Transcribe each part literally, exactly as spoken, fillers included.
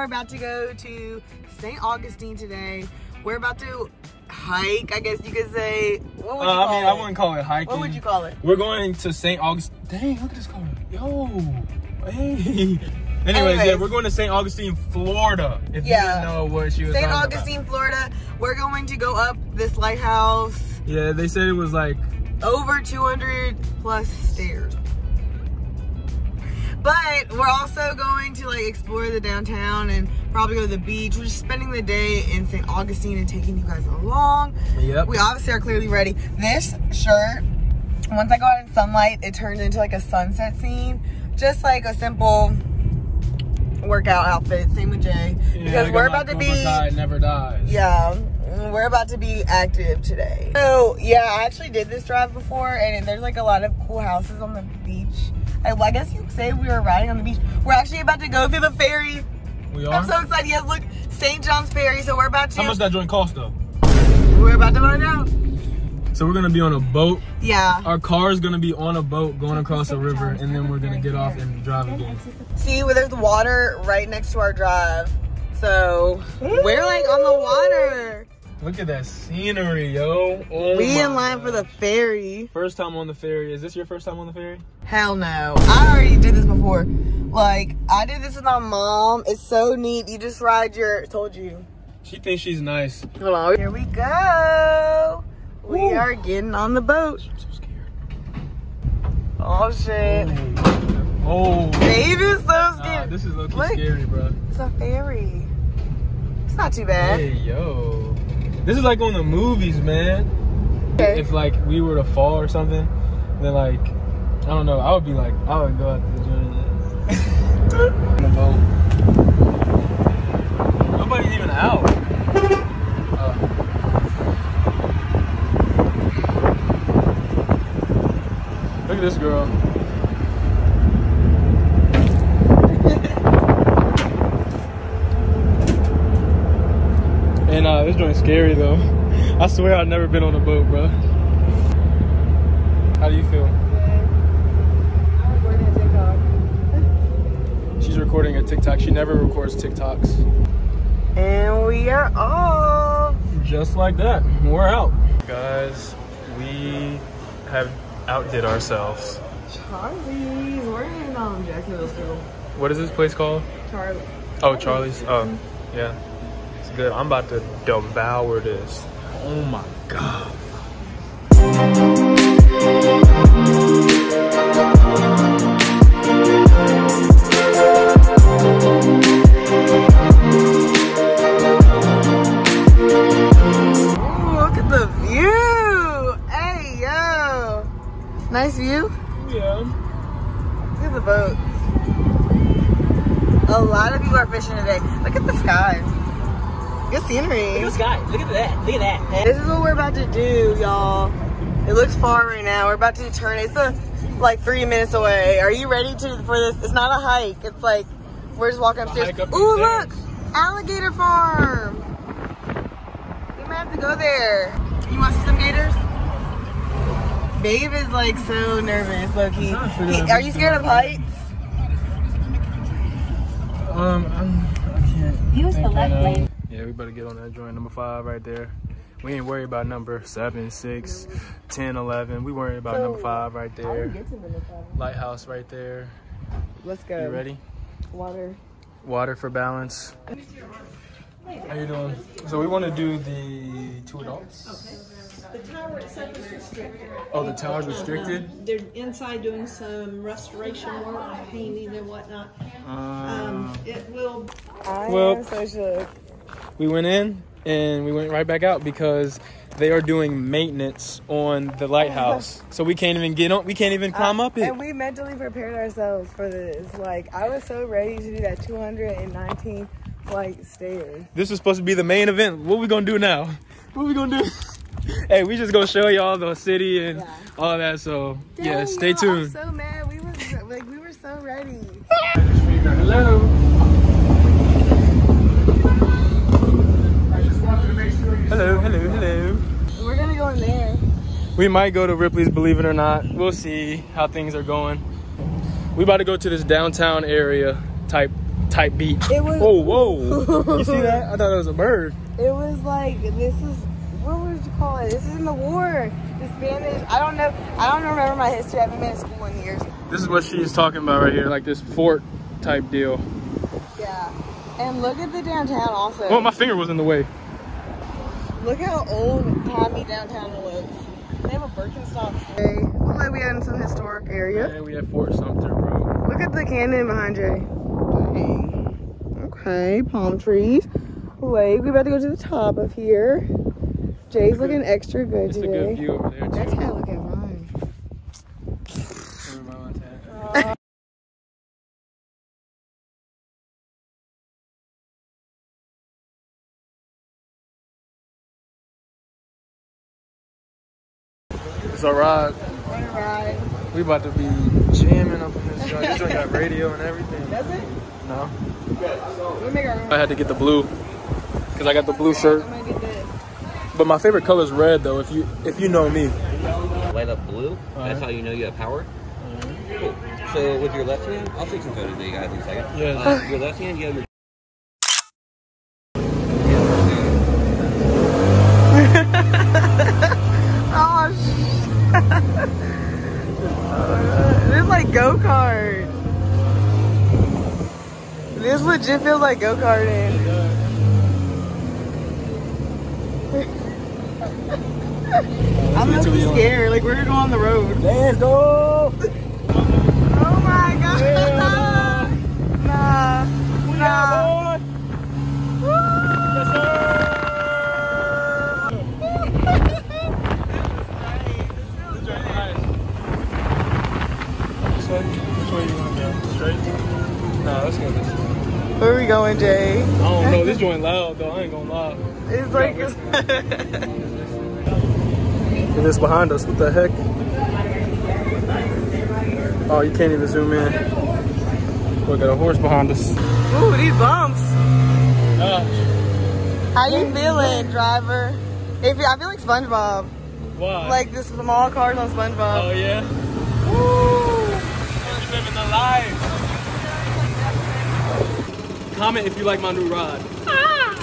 are about to go to Saint Augustine today. We're about to hike, I guess you could say. What would you uh, call I mean, it? I wouldn't call it hiking. What would you call it? We're going to Saint Augustine. Dang, look at this car. Yo. Hey. Anyways, Anyways, yeah, we're going to Saint Augustine, Florida. If yeah. you didn't know what she was Saint Augustine, about. Florida. We're going to go up this lighthouse. Yeah, they said it was like over two hundred plus stairs. But we're also going to like explore the downtown and probably go to the beach. We're just spending the day in Saint Augustine and taking you guys along. Yep. We obviously are clearly ready. This shirt, once I go out in sunlight, it turns into like a sunset scene. Just like a simple workout outfit, same with Jay. Yeah, because we're about like, to be die, never dies. Yeah. We're about to be active today. So yeah, I actually did this drive before and there's like a lot of cool houses on the beach. I, well, I guess you could say we were riding on the beach. We're actually about to go through the ferry. We are? I'm so excited. Yes, look, Saint John's Ferry. So we're about to... How much that joint cost though? We're about to find out. So we're going to be on a boat. Yeah. Our car is going to be on a boat going across a river and then we're going to get off and drive again. See, well, there's water right next to our drive. So we're like on the water. Look at that scenery, yo. Oh we in line gosh. for the ferry. First time on the ferry. Is this your first time on the ferry? Hell no. I already did this before. Like, I did this with my mom. It's so neat. You just ride your... I told you. She thinks she's nice. Hold on. Here we go. We Ooh. are getting on the boat. I'm so scared. Oh, shit. Oh. Babe is so scared. Nah, this is low-key scary, bro. It's a ferry. It's not too bad. Hey, yo. This is like on the movies, man. Okay. If like we were to fall or something, then like, I don't know, I would be like, I would go out to the gym in the boat. Nobody's even out. Uh, look at this girl. And uh, this joint's scary though. I swear I've never been on a boat, bro. How do you feel? I'm recording a TikTok. She's recording a TikTok. She never records TikToks. And we are off. Just like that, we're out. Guys, we have outdid ourselves. Charlie's, we're in um, Jacksonville still. What is this place called? Charlie. Oh, Charlie's, oh, yeah. Good. I'm about to devour this. Oh my god. Ooh, look at the view. Hey yo. Nice view? Yeah. Look at the boats. A lot of people are fishing today. Look at the sky. Good scenery. Look at the sky. Look at that. Look at that. This is what we're about to do, y'all. It looks far right now. We're about to turn. It's a, like three minutes away. Are you ready to for this? It's not a hike. It's like we're just walking upstairs. Up Ooh, look! Alligator Farm. We might have to go there. You want to see some gators? Babe is like so nervous, Loki. He, are you scared of heights? Um, I'm, I can't. Use the left lane. Yeah, we better get on that joint. Number five right there. We ain't worried about number seven, six, ten, eleven. We worried about so, number five right there. Get to number five? Lighthouse right there. Let's go. You ready? Water. Water for balance. How you doing? So we want to do the two adults. Okay. The tower itself is restricted. Oh, the tower's restricted? Uh-huh. They're inside doing some restoration work, painting and whatnot. Uh, um, it will... I well, am so shook. We went in and we went right back out because they are doing maintenance on the lighthouse. So we can't even get on, we can't even climb uh, up it. And we mentally prepared ourselves for this. Like, I was so ready to do that two hundred nineteen flight stairs. This was supposed to be the main event. What are we gonna do now? What are we gonna do? Hey, we just gonna show y'all the city and yeah. all that. So, Dang, yeah, stay tuned. I'm so mad. We were like, we were so ready. Hello. Hello, hello, hello. We're gonna go in there. We might go to Ripley's Believe It or Not. We'll see how things are going. We about to go to this downtown area type type beach. It was, oh, whoa. You see that? I thought it was a bird. It was like, this is, what would you call it? This is in the war. The Spanish, I don't know. I don't remember my history. I haven't been in school in years. This is what she's talking about right here, like this fort type deal. Yeah. And look at the downtown also. Oh, my finger was in the way. Look how old-timey downtown looks. They have a Birkenstock. Okay. Look like we had in some historic area. Yeah, we have Fort Sumter, bro. Look at the canyon behind Jay. Dang. Okay, palm trees. Lake. We're about to go to the top of here. Jay's good. Looking extra good it's today. It's a good view over there, too. That's how I look at mine. Over my left hand. Uh, It's a ride. What a ride. We about to be jamming up on this joint. This joint got radio and everything. Does it? No. I had to get the blue because I got the blue shirt. But my favorite color is red, though. If you if you know me. Light up blue. All That's right. How you know you have power. Mm-hmm. Cool. So with your left hand, I'll take some photos of you guys in a second. Yeah. Uh, your left hand, you have your. Go-kart. This legit feels like go-karting. I'm not too scared. Like, we're gonna go on the road. Let's go! Oh my god! Yeah. Nah. Nah. Nah. Nah, let's go this way. Where are we going, Jay? I don't know. This joint loud, though. I ain't gonna lie. It's like... And it's behind us. What the heck? Oh, you can't even zoom in. Look, got a horse behind us. Ooh, these bumps. Gosh. How you feeling, driver? If you, I feel like SpongeBob. Why? Like the small cars on SpongeBob. Oh, yeah? Woo! We're living the life. Comment if you like my new ride. Ah.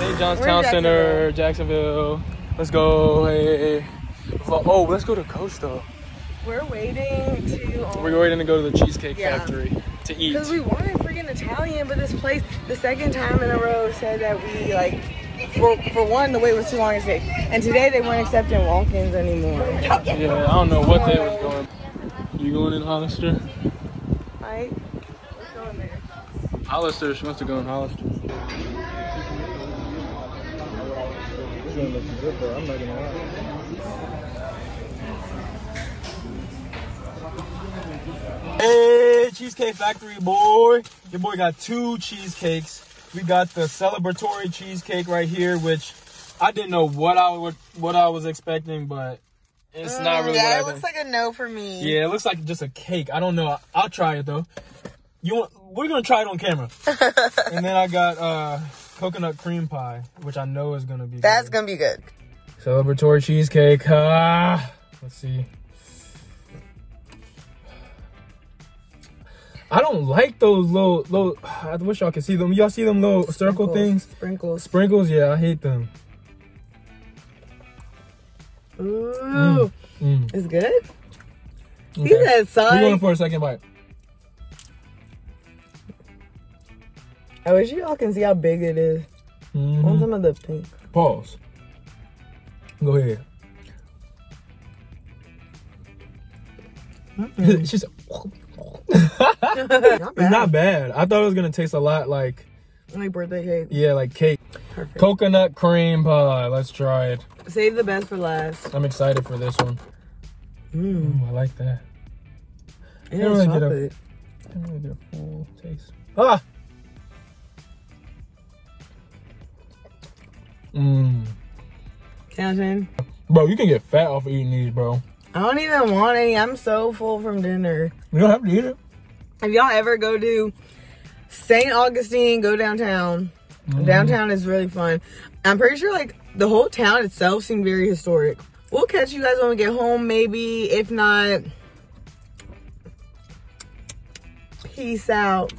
Saint John's Town Center, Jacksonville. Let's go. Hey, hey. Oh, let's go to Coast though. We're waiting to. Um, We're waiting to go to the Cheesecake yeah. Factory to eat. Because we wanted freaking Italian, but this place, the second time in a row, said that we like. For, for one, the wait was too long to take, and today they weren't accepting walk-ins anymore. Yeah, I don't know what they was going. You going in Hollister? Mike. Hollister, she wants to go in Hollister. Hey, Cheesecake Factory, boy. Your boy got two cheesecakes. We got the celebratory cheesecake right here, which I didn't know what I would, what I was expecting, but it's mm, not really yeah, what I it looks think. Like a no for me. Yeah, it looks like just a cake. I don't know. I'll try it, though. You want... We're gonna try it on camera. And then I got uh, coconut cream pie, which I know is gonna be good. That's gonna be good. Celebratory cheesecake. Uh, let's see. I don't like those little, little I wish y'all could see them. Y'all see them little sprinkles, circle things? Sprinkles. Sprinkles, yeah, I hate them. Ooh. Mm, mm. It's good? Okay. He's outside. We're going for a second bite. I wish you all can see how big it is. Mm-hmm. On some of the pink. Pause. Go ahead. Mm-hmm. She's not it's not bad. I thought it was gonna taste a lot like like birthday cake. Yeah, like cake. Perfect. Coconut cream pie. Let's try it. Save the best for last. I'm excited for this one. Mm. Ooh, I like that. I didn't really get a, I didn't really get a full taste. Ah. Mmm. Counting. Bro, you can get fat off of eating these, bro. I don't even want any. I'm so full from dinner. You don't have to eat it. If y'all ever go to Saint Augustine, go downtown. Mm. Downtown is really fun. I'm pretty sure, like, the whole town itself seemed very historic. We'll catch you guys when we get home, maybe. If not, Peace out.